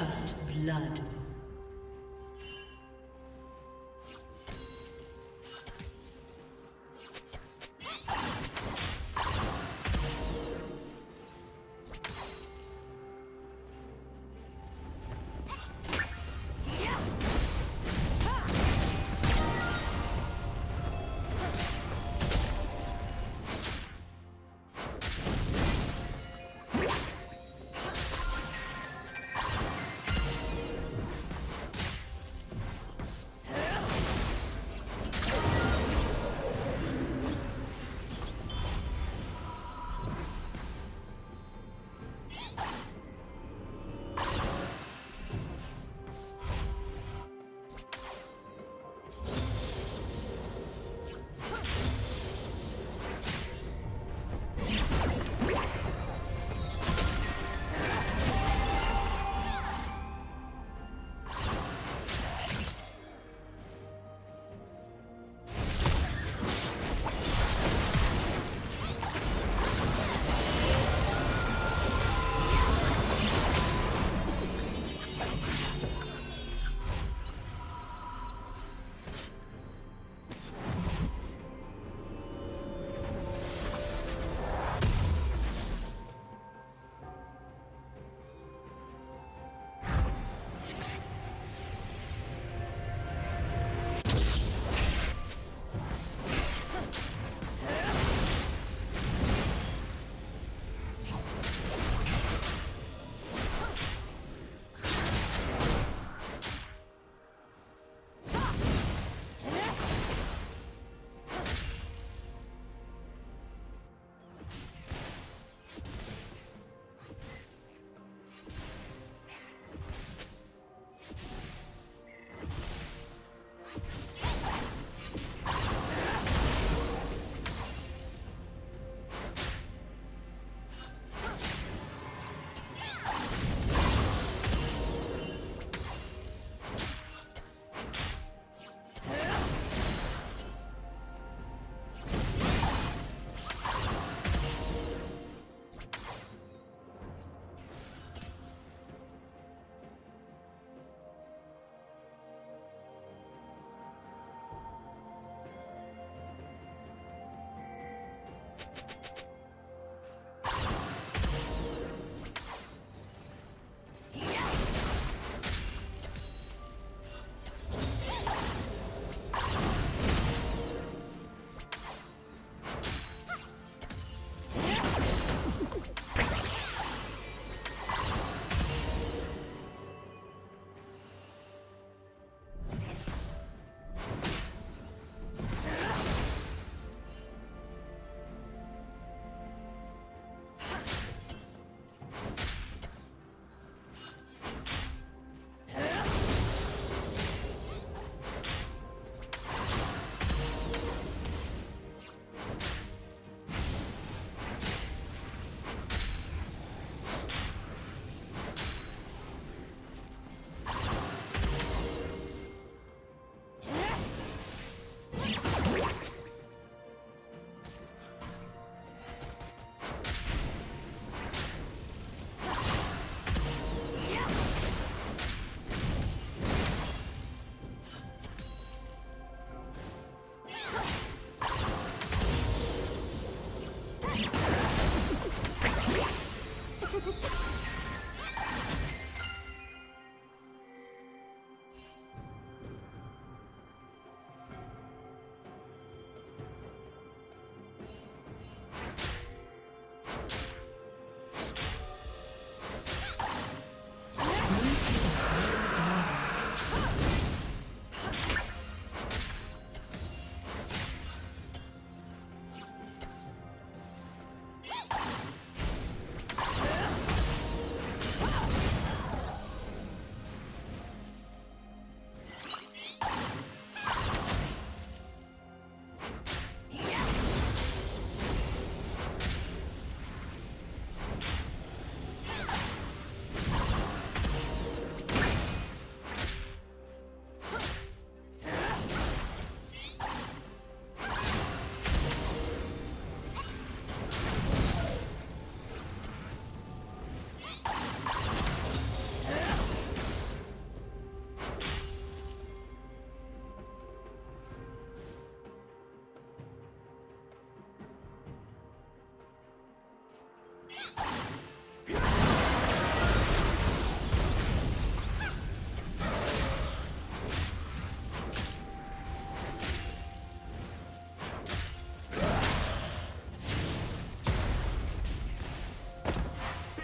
First blood.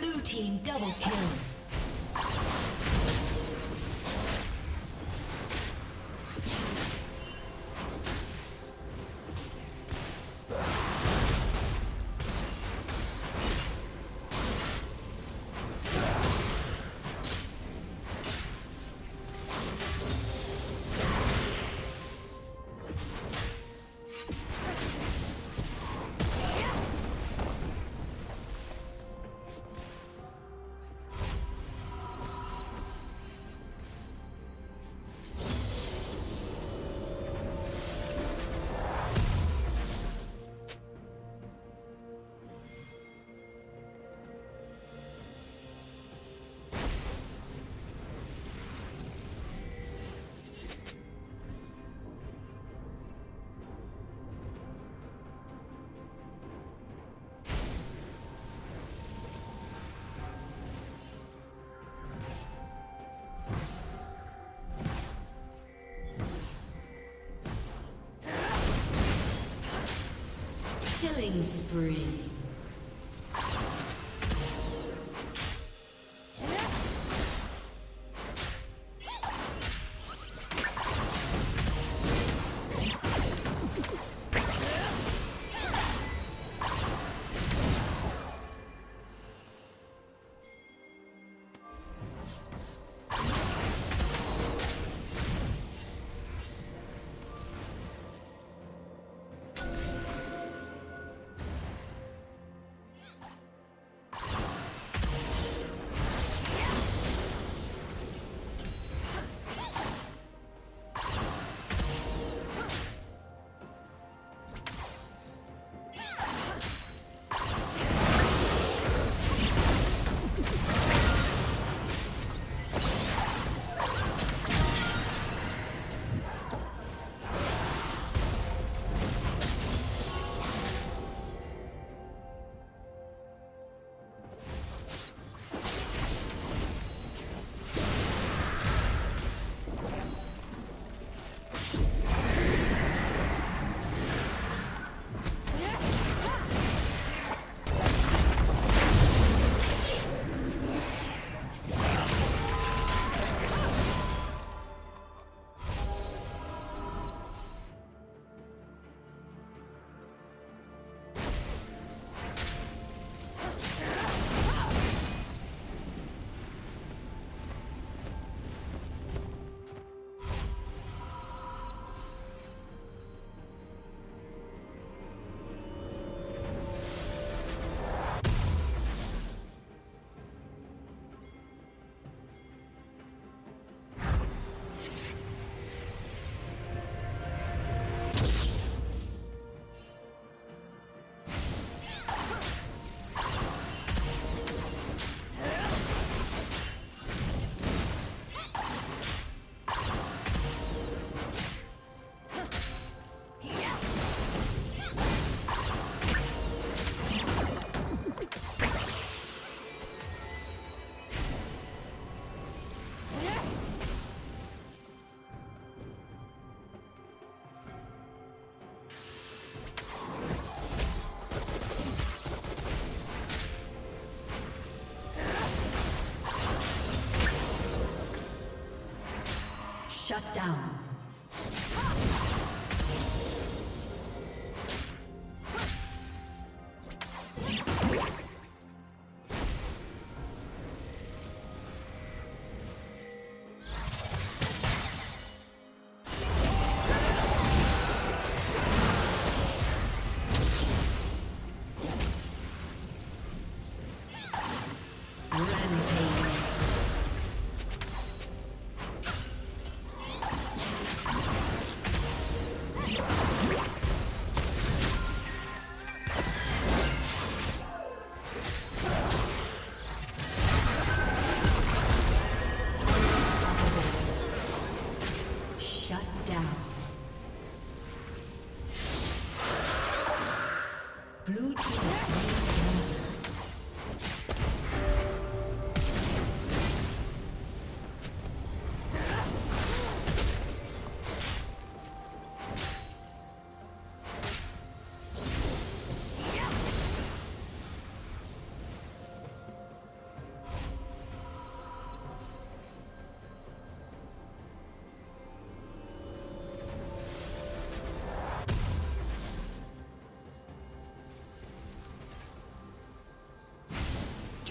Blue team double kill. Killing spree. Shut down. Rampage.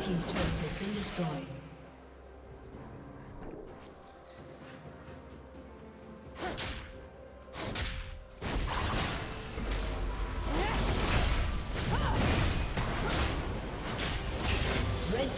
Team's turret has been destroyed.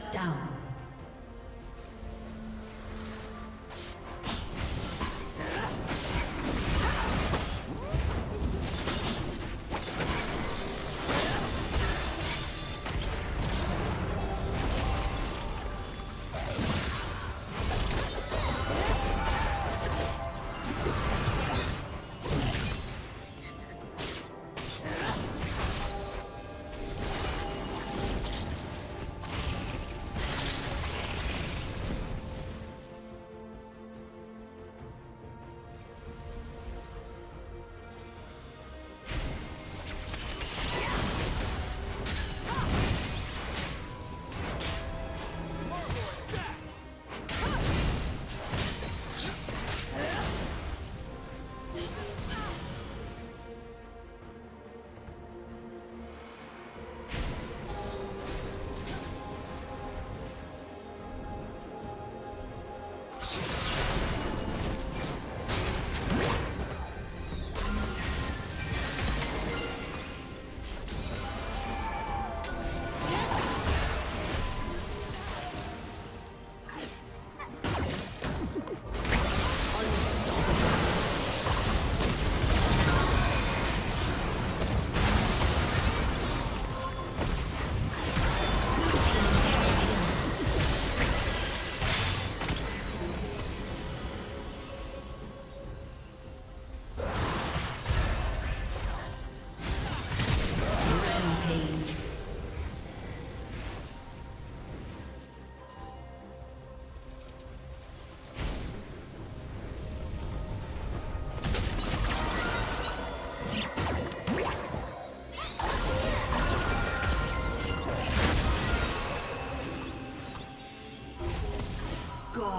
Shut down.